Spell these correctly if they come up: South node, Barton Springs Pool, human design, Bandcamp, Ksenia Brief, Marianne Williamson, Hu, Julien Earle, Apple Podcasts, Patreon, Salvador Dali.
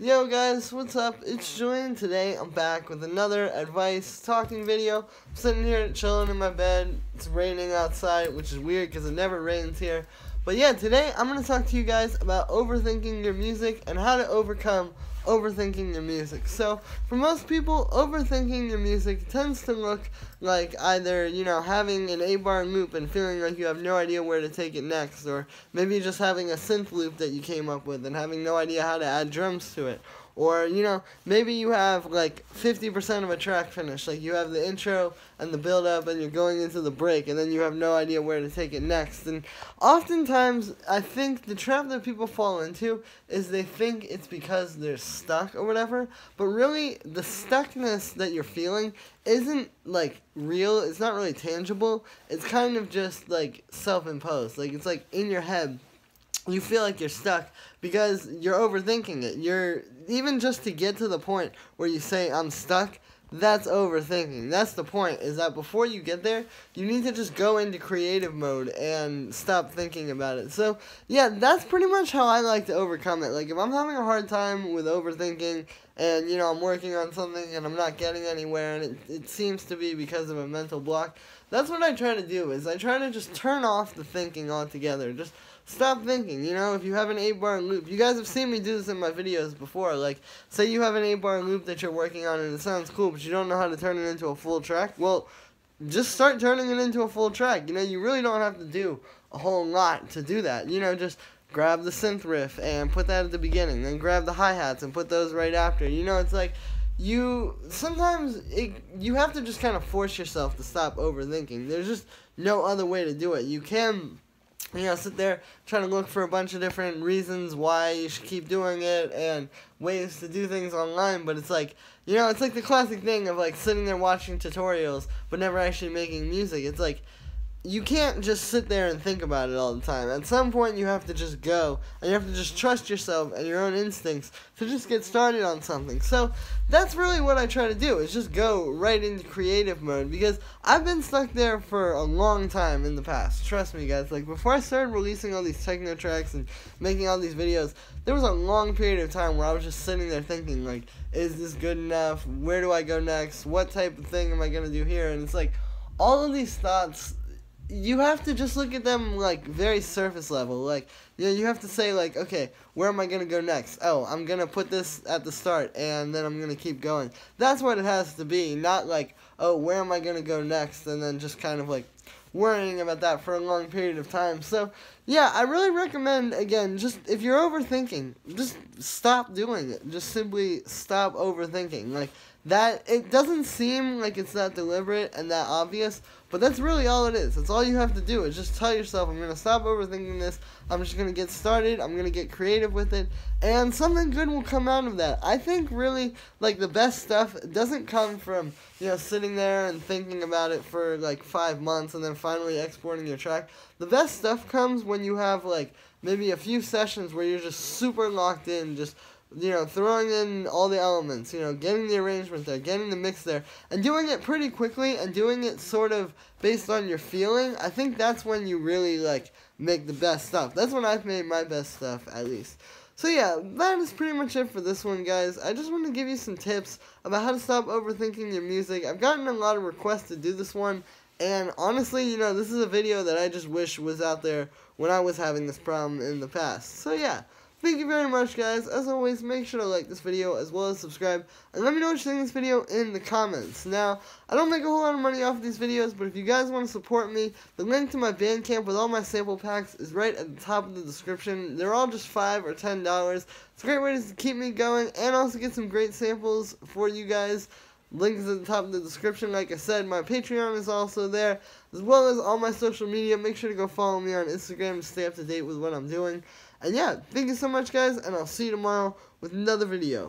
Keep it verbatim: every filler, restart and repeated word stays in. Yo guys, what's up? It's Julien. Today I'm back with another advice talking video. I'm sitting here chilling in my bed. It's raining outside, which is weird because it never rains here. But yeah, today I'm going to talk to you guys about overthinking your music and how to overcome overthinking your music. So, for most people, overthinking your music tends to look like either, you know, having an eight bar loop and feeling like you have no idea where to take it next, or maybe just having a synth loop that you came up with and having no idea how to add drums to it. Or, you know, maybe you have, like, fifty percent of a track finished. Like, you have the intro and the build-up, and you're going into the break, and then you have no idea where to take it next. And oftentimes, I think the trap that people fall into is they think it's because they're stuck or whatever. But really, the stuckness that you're feeling isn't, like, real. It's not really tangible. It's kind of just, like, self-imposed. Like, it's, like, in your head. You feel like you're stuck because you're overthinking it. You're even just to get to the point where you say, I'm stuck, that's overthinking. That's the point, is that before you get there, you need to just go into creative mode and stop thinking about it. So, yeah, that's pretty much how I like to overcome it. Like, if I'm having a hard time with overthinking and, you know, I'm working on something and I'm not getting anywhere and it, it seems to be because of a mental block, that's what I try to do, is I try to just turn off the thinking altogether. Just stop thinking. You know, if you have an eight bar loop, you guys have seen me do this in my videos before. Like, say you have an eight bar loop that you're working on and it sounds cool, but you don't know how to turn it into a full track. Well, just start turning it into a full track. You know, you really don't have to do a whole lot to do that. You know, just grab the synth riff and put that at the beginning, then grab the hi-hats and put those right after. You know, it's like, you sometimes it, you have to just kind of force yourself to stop overthinking. There's just no other way to do it. You can, you know, sit there trying to look for a bunch of different reasons why you should keep doing it and ways to do things online, but it's like, you know, it's like the classic thing of, like, sitting there watching tutorials but never actually making music. It's like, you can't just sit there and think about it all the time. At some point, you have to just go, and you have to just trust yourself and your own instincts to just get started on something. So that's really what I try to do, is just go right into creative mode, because I've been stuck there for a long time in the past. Trust me, guys. Like, before I started releasing all these techno tracks and making all these videos, there was a long period of time where I was just sitting there thinking, like, is this good enough? Where do I go next? What type of thing am I going to do here? And it's like, all of these thoughts, you have to just look at them, like, very surface level. Like, you know, you have to say, like, okay, where am I going to go next? Oh, I'm going to put this at the start, and then I'm going to keep going. That's what it has to be, not like, oh, where am I going to go next, and then just kind of, like, worrying about that for a long period of time. So, yeah, I really recommend, again, just, if you're overthinking, just stop doing it. Just simply stop overthinking. Like, that, it doesn't seem like it's that deliberate and that obvious, but that's really all it is. That's all you have to do, is just tell yourself, I'm going to stop overthinking this, I'm just going to get started, I'm going to get creative with it, and something good will come out of that. I think really, like, the best stuff doesn't come from, you know, sitting there and thinking about it for, like, five months and then finally exporting your track. The best stuff comes when you have, like, maybe a few sessions where you're just super locked in, just, you know, throwing in all the elements, you know, getting the arrangement there, getting the mix there, and doing it pretty quickly, and doing it sort of based on your feeling. I think that's when you really, like, make the best stuff. That's when I've made my best stuff, at least. So yeah, that is pretty much it for this one, guys. I just want to give you some tips about how to stop overthinking your music. I've gotten a lot of requests to do this one, and honestly, you know, this is a video that I just wish was out there when I was having this problem in the past. So yeah. Thank you very much, guys. As always, make sure to like this video as well as subscribe. And let me know what you think of this video in the comments. Now, I don't make a whole lot of money off of these videos, but if you guys want to support me, the link to my Bandcamp with all my sample packs is right at the top of the description. They're all just five or ten dollars. It's a great way to keep me going and also get some great samples for you guys. Link is at the top of the description. Like I said, my Patreon is also there, as well as all my social media. Make sure to go follow me on Instagram to stay up to date with what I'm doing. And yeah, thank you so much, guys, and I'll see you tomorrow with another video.